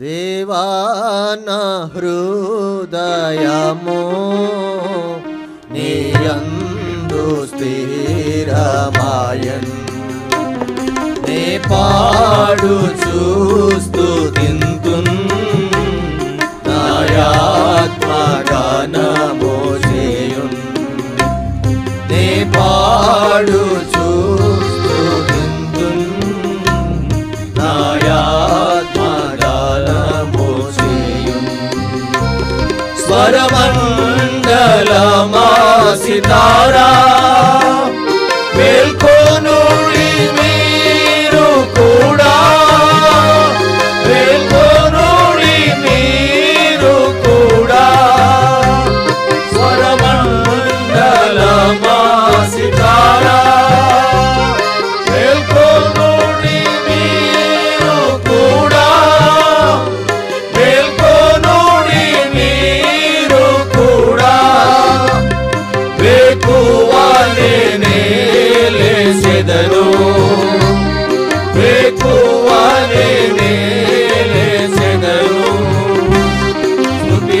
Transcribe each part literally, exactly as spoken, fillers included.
దేవా నా హృదయము నీయందు స్థిరమాయెను నీ పాడుచు స్తుతింతున్ నా ఆత్మ గానము చేయున్ నీ పాడుచు सितारा वेल्को नूड़ी मीरू कूड़ा वेल्को नूड़ी मीरू कूड़ा स्वरमंडलमा सितारा वेल्को नूड़ी मीरू कूड़ा वेल्को नूड़ी मीरू कूड़ा बेकुवाने नेले सेदनु बेकुवाने नेले सेदनु स्तुति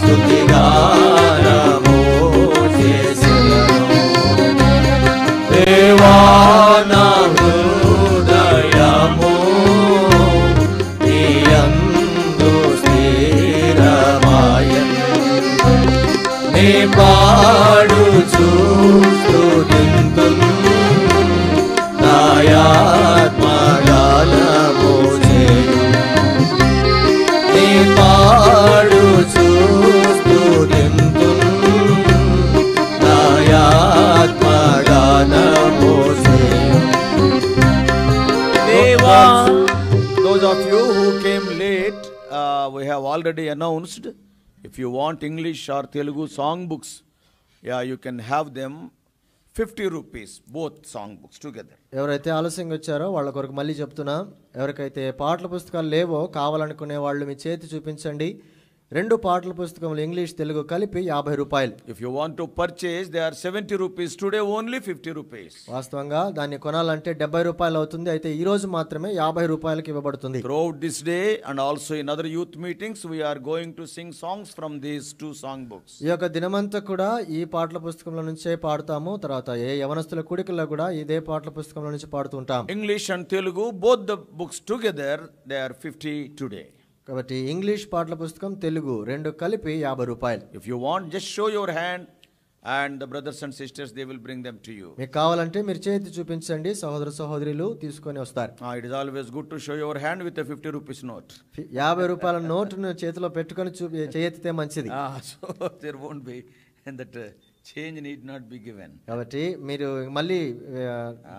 स्तुति गानमु దేవా నా హృదయము నీయందు స్థిరమాయెను నీ పాడుచు స్తుతింతున్ నా ఆత్మ గానము చేయున్ నీ పాడుచు స్తుతింతున్ నా ఆత్మ Those of you who came late, uh, we have already announced. If you want English or Telugu song books, yeah, you can have them. Fifty rupees, both song books together. ఎవరైతే ఆలస్యంగా వచ్చారో వాళ్ళ కొరకు మళ్ళీ చెప్తున్నా. ఎవరికైతే పాటల పుస్తకాలు లేవో కావాలనుకునే వాళ్ళు మీ చేతి చూపించండి. రెండు పాటల పుస్తకములు ఇంగ్లీష్ తెలుగు కలిపి యాభై రూపాయలు. If you want to purchase they are seventy rupees today only fifty rupees. వాస్తవంగా దాన్ని కొనాలంటే డెబ్బై రూపాయలు అవుతుంది. అయితే ఈ రోజు మాత్రమే యాభై రూపాయలకు ఇవ్వబడుతుంది. Throughout this day and also in other youth meetings we are going to sing songs from these two song books. ఈ యొక్క దినమంతా కూడా ఈ పాటల పుస్తకంలో నుంచే పాడతాము. తర్వాత ఏ యవనస్తుల కూడికల్లో కూడా ఇదే పాటల పుస్తకంలో నుంచి పాడుతుంటాం. English and Telugu both the books together they are fifty today. కాబట్టి ఇంగ్లీష్ పాటల పుస్తకం తెలుగు రెండు కలిపి యాభై రూపాయలు. If you want just show your hand and the brothers and sisters they will bring them to you. మీకు కావాలంటే మీరు చేతి చూపించండి, సహోదర సహోదరులు తీసుకొని వస్తారు. It is always good to show your hand with a fifty rupees note. యాభై రూపాయల నోట్ను చేతిలో పెట్టుకొని చేయెత్తితే మంచిది. So there won't be and that change need not be given. కాబట్టి మీరు మళ్ళీ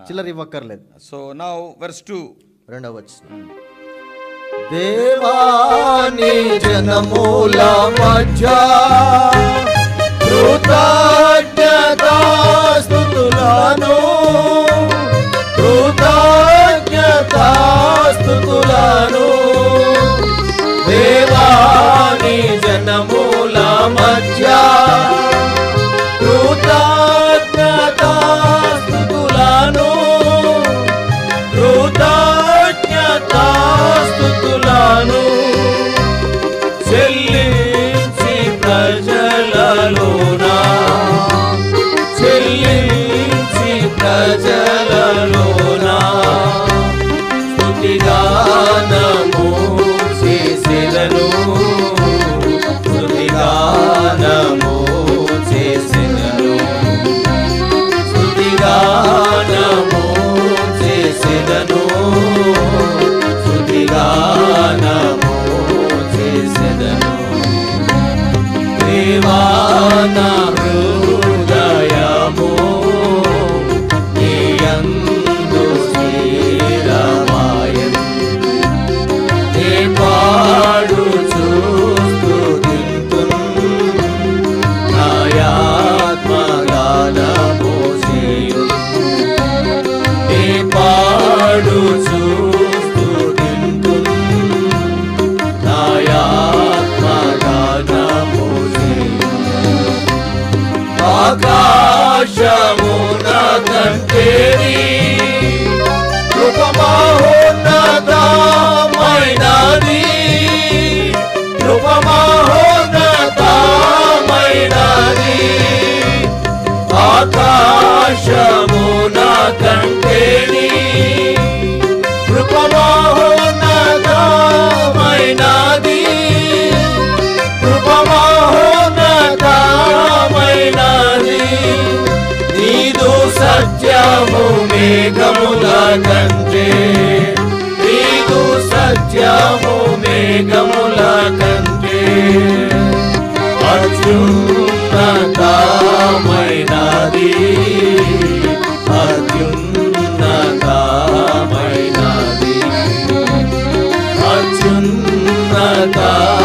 చిల్లర ఇవ్వక్కర్లేదు. సో నౌ వెర్స్ టూ రెండవ వచనం. దేవా నీ జనముల మధ్య కృతజ్ఞతా స్తుతులను కృతజ్ఞతా స్తుతులను దేవా నీ జనముల మధ్య కృతజ్ఞతా స్తుతులను కృతజ్ఞతా స్తుతులను చెల్లించి ప్రజలలోన చెల్లించి ప్రజలలోన స్తుతిగానం వర్షము నా కంటేని కృపమోహనమైనది కృపమోహనమైనది నీదు సత్యము మేఘముల కంటే నీదు సత్యము మేఘముల కంటే అత్యున్నతమైనది అత్యున్నతమైనది అత్యున్నత